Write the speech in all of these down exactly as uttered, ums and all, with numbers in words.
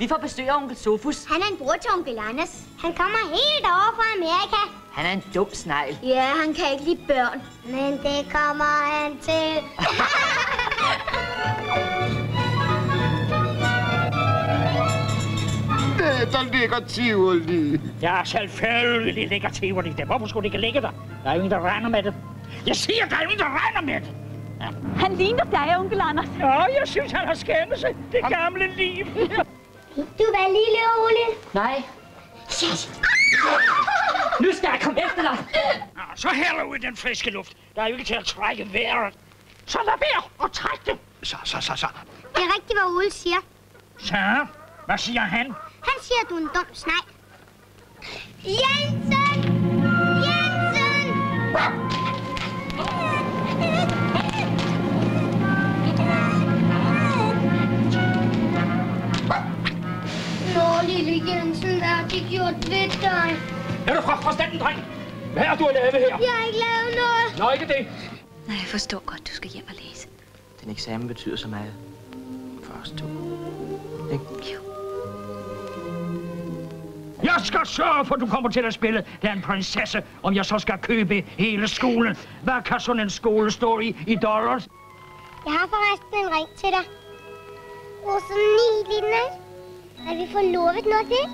Vi får besøg af onkel Sofus. Han er en bror til onkel Anders. Han kommer helt over fra Amerika. Han er en dum snegl. Ja, han kan ikke lide børn. Men det kommer han til. Det, der ligger Tivoli. Ja, selvfølgelig ligger Tivoli der. Hvorfor skulle det ikke ligge der? Der er ingen, der regner med det. Jeg siger, der er ingen, der regner med det. Ja. Han ligner dig, onkel Anders. Ja, jeg synes, han har skæmmet sig. Det gamle liv. Du var lille, Ole. Nej. Yes. Nu skal jeg komme efter dig. Nå, så hælder ud den friske luft. Der er jo ikke til at trække vejret. Så lad være og træk det. Så, så, så, så. Det er rigtigt, hvad Ole siger. Så? Hvad siger han? Han siger, at du er en dum snegl. Jensen! Jensen! Wow. Lille Jensen, hvad har de gjort ved dig? Er du fra forstanden, dreng? Hvad har du at lave her? Jeg har ikke lavet noget. Nå, ikke det. Nej, jeg forstår godt, du skal hjem og læse. Den eksamen betyder så meget for os to. Ikke? Jo. Jeg skal sørge for, at du kommer til at spille den prinsesse, om jeg så skal købe hele skolen. Hvad kan sådan en skole stå i i dollars? Jeg har forresten en ring til dig. Og så ni lignende. Har vi fået lovet noget til?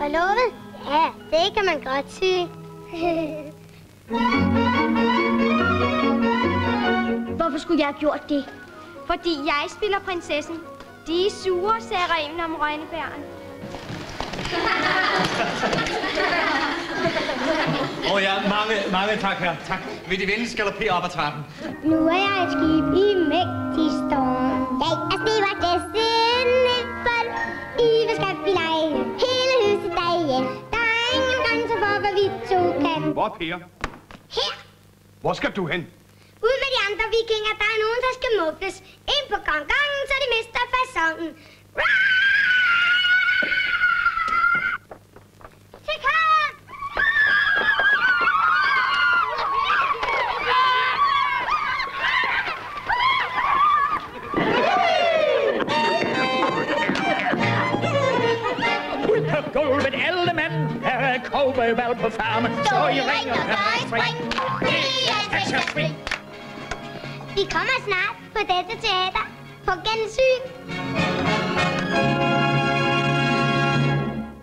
Og lovet? Ja, det kan man godt sige. Hvorfor skulle jeg have gjort det? Fordi jeg spiller prinsessen. De er sure, sagde Remen om Rønnebæren. Åh oh ja, mange, mange tak her. Tak. Vil de vende skalopere op ad trappen? Nu er jeg et skib i mægtig storm. Jeg er sliver det sinde for. Iver skal vi lege hele huset derhjemme. Der er ingen grænser for, hvad vi to kan. Hvor er Per? Her. Hvor skal du hen? Ud med de andre vikinger. Der er nogen, der skal mugles. Ind på gonggongen, så de mister fasonen. Gulvet alle mand, her er kobøvald på farmen. Så I ringer, så I spring, det er spring. Vi kommer snart på dette teater. På gensyn.